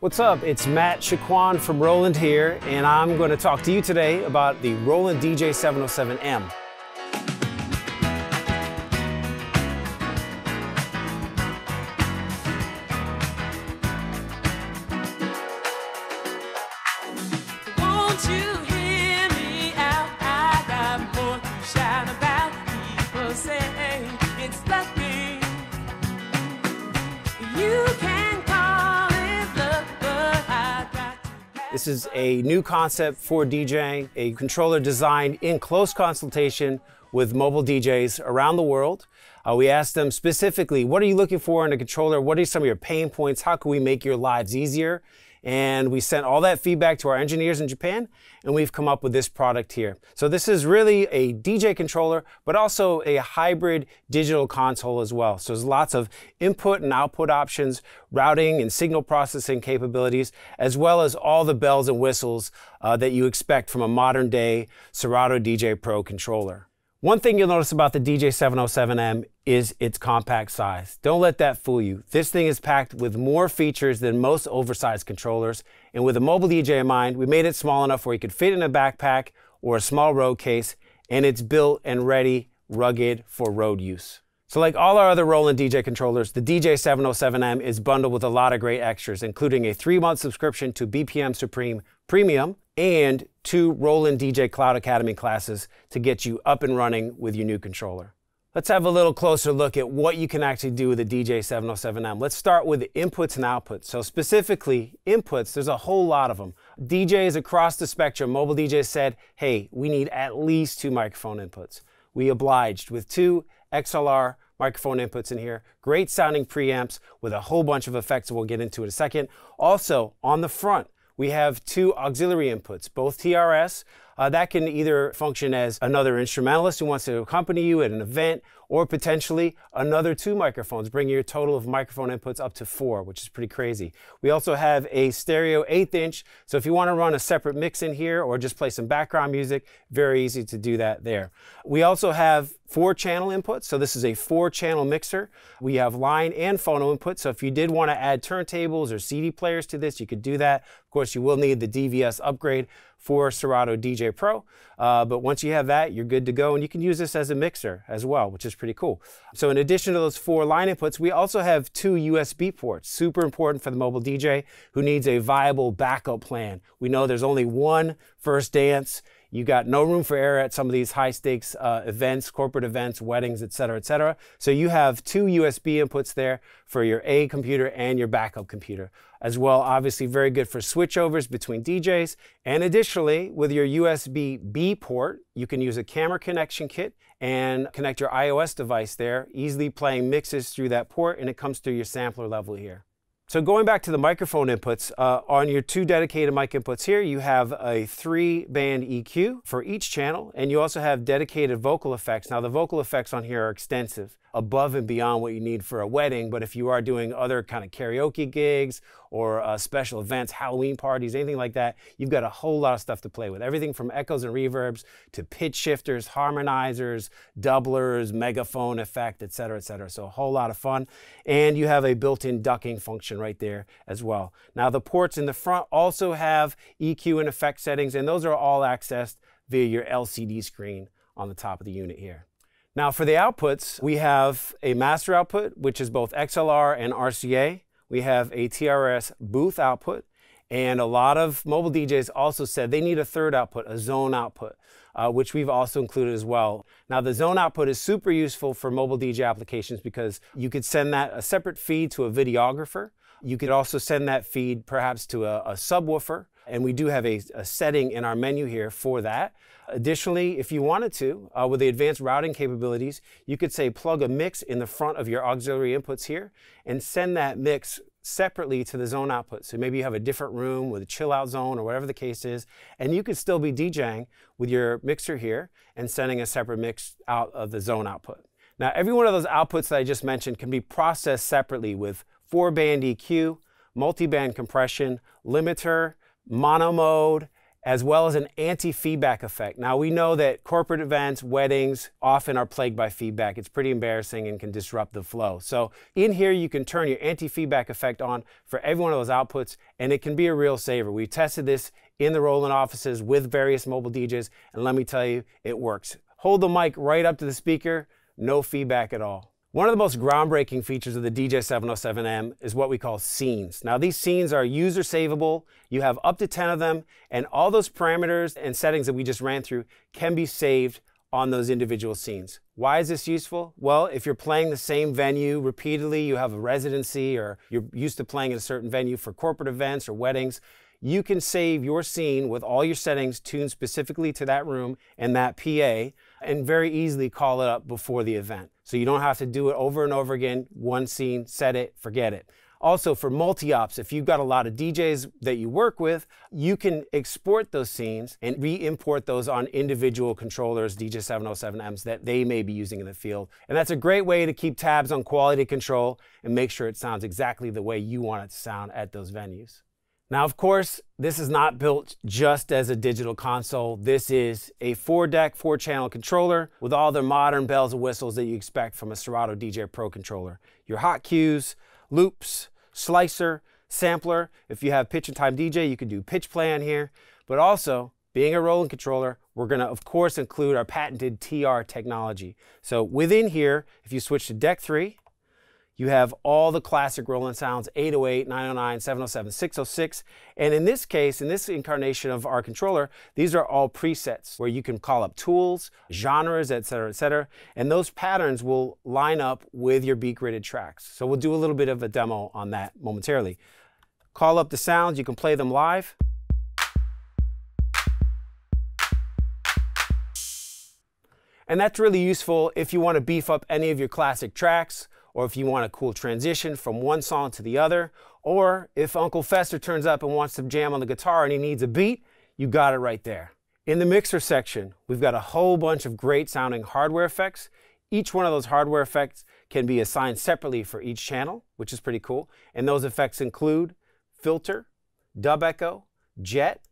What's up? It's Matt Shaquan from Roland here, and I'm going to talk to you today about the Roland DJ 707M. This is a new concept for DJing, a controller designed in close consultation with mobile DJs around the world. We asked them specifically, what are you looking for in a controller? What are some of your pain points? How can we make your lives easier? And we sent all that feedback to our engineers in Japan, and we've come up with this product here. So this is really a DJ controller, but also a hybrid digital console as well. So there's lots of input and output options, routing and signal processing capabilities, as well as all the bells and whistles that you expect from a modern day Serato DJ Pro controller. One thing you'll notice about the DJ 707M is its compact size. Don't let that fool you. This thing is packed with more features than most oversized controllers, and with a mobile DJ in mind, we made it small enough where you could fit in a backpack or a small road case, and it's built and ready, rugged for road use. So like all our other Roland DJ controllers, the DJ 707M is bundled with a lot of great extras, including a 3-month subscription to BPM Supreme Premium and 2 Roland DJ Cloud Academy classes to get you up and running with your new controller. Let's have a little closer look at what you can actually do with the DJ 707M. Let's start with the inputs and outputs. So specifically, inputs, there's a whole lot of them. DJs across the spectrum, mobile DJs said, hey, we need at least 2 microphone inputs. We obliged with 2 XLR microphone inputs in here, great sounding preamps with a whole bunch of effects that we'll get into in a second. Also, on the front, we have 2 auxiliary inputs, both TRS. That can either function as another instrumentalist who wants to accompany you at an event, or potentially another 2 microphones, bringing your total of microphone inputs up to 4, which is pretty crazy. We also have a stereo 1/8 inch, so if you want to run a separate mix in here or just play some background music, very easy to do that there. We also have 4 channel inputs, so this is a 4-channel mixer. We have line and phono input, so if you did want to add turntables or CD players to this, you could do that. Of course, you will need the DVS upgrade for Serato DJ Pro, but once you have that, you're good to go, and you can use this as a mixer as well, which is pretty cool. So in addition to those 4 line inputs, we also have 2 USB ports, super important for the mobile DJ who needs a viable backup plan. We know there's only one first dance. You got no room for error at some of these high stakes events, corporate events, weddings, et cetera, et cetera. So you have 2 USB inputs there for your A computer and your backup computer. As well, obviously very good for switchovers between DJs. And additionally, with your USB-B port, you can use a camera connection kit and connect your iOS device there, easily playing mixes through that port, and it comes through your sampler level here. So going back to the microphone inputs, on your 2 dedicated mic inputs here, you have a 3-band EQ for each channel, and you also have dedicated vocal effects. Now the vocal effects on here are extensive, above and beyond what you need for a wedding, but if you are doing other kind of karaoke gigs or special events, Halloween parties, anything like that, you've got a whole lot of stuff to play with. Everything from echoes and reverbs to pitch shifters, harmonizers, doublers, megaphone effect, et cetera, et cetera. So a whole lot of fun. And you have a built-in ducking function right there as well. Now the ports in the front also have EQ and effect settings, and those are all accessed via your LCD screen on the top of the unit here. Now for the outputs, we have a master output, which is both XLR and RCA. We have a TRS booth output, and a lot of mobile DJs also said they need a third output, a zone output, which we've also included as well. Now the zone output is super useful for mobile DJ applications because you could send that a separate feed to a videographer. You could also send that feed perhaps to a subwoofer, and we do have a setting in our menu here for that. Additionally, if you wanted to, with the advanced routing capabilities, you could say plug a mix in the front of your auxiliary inputs here and send that mix separately to the zone output. So maybe you have a different room with a chill out zone or whatever the case is, and you could still be DJing with your mixer here and sending a separate mix out of the zone output. Now, every one of those outputs that I just mentioned can be processed separately with 4-band EQ, multi-band compression, limiter, mono mode, as well as an anti-feedback effect. Now, we know that corporate events, weddings, often are plagued by feedback. It's pretty embarrassing and can disrupt the flow. So in here, you can turn your anti-feedback effect on for every one of those outputs, and it can be a real saver. We tested this in the Roland offices with various mobile DJs, and let me tell you, it works. Hold the mic right up to the speaker, no feedback at all. One of the most groundbreaking features of the DJ 707M is what we call scenes. Now, these scenes are user savable. You have up to 10 of them, and all those parameters and settings that we just ran through can be saved on those individual scenes. Why is this useful? Well, if you're playing the same venue repeatedly, you have a residency, or you're used to playing at a certain venue for corporate events or weddings, you can save your scene with all your settings tuned specifically to that room and that PA, and very easily call it up before the event. So you don't have to do it over and over again. One scene, set it, forget it. Also, for multi-ops, if you've got a lot of DJs that you work with, you can export those scenes and re-import those on individual controllers, DJ 707Ms, that they may be using in the field. And that's a great way to keep tabs on quality control and make sure it sounds exactly the way you want it to sound at those venues. Now, of course, this is not built just as a digital console. This is a 4-deck, 4-channel controller with all the modern bells and whistles that you expect from a Serato DJ Pro controller. Your hot cues, loops, slicer, sampler. If you have pitch and time DJ, you can do pitch play on here. But also, being a Roland controller, we're gonna, of course, include our patented TR technology. So within here, if you switch to deck 3, you have all the classic Roland sounds, 808, 909, 707, 606. And in this case, in this incarnation of our controller, these are all presets where you can call up tools, genres, et cetera, et cetera. And those patterns will line up with your beat gridded tracks. So we'll do a little bit of a demo on that momentarily. Call up the sounds, you can play them live. And that's really useful if you want to beef up any of your classic tracks, or if you want a cool transition from one song to the other, or if Uncle Fester turns up and wants to jam on the guitar and he needs a beat, you got it right there. In the mixer section, we've got a whole bunch of great sounding hardware effects. Each one of those hardware effects can be assigned separately for each channel, which is pretty cool. And those effects include filter, dub echo, jet,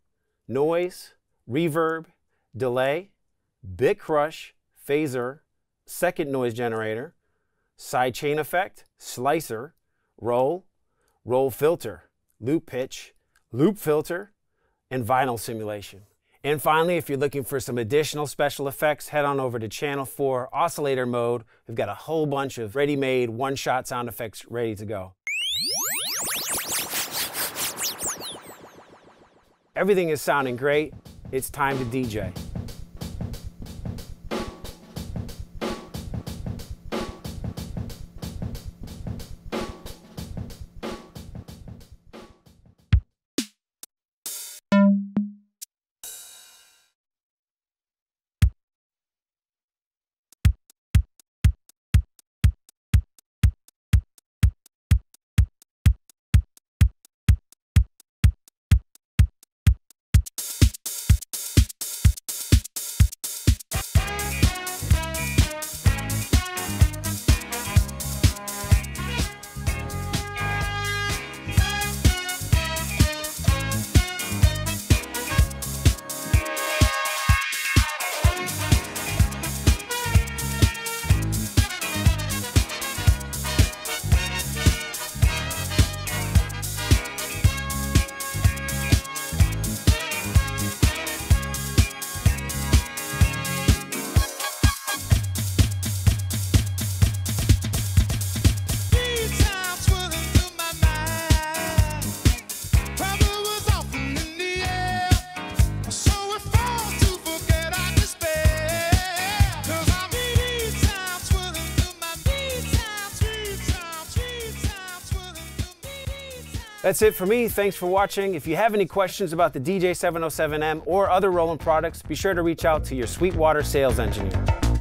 noise, reverb, delay, bit crush, phaser, second noise generator, sidechain effect, slicer, roll, roll filter, loop pitch, loop filter, and vinyl simulation. And finally, if you're looking for some additional special effects, head on over to Channel 4 Oscillator Mode. We've got a whole bunch of ready-made one-shot sound effects ready to go. Everything is sounding great. It's time to DJ. That's it for me. Thanks for watching. If you have any questions about the DJ 707M or other Roland products, be sure to reach out to your Sweetwater sales engineer.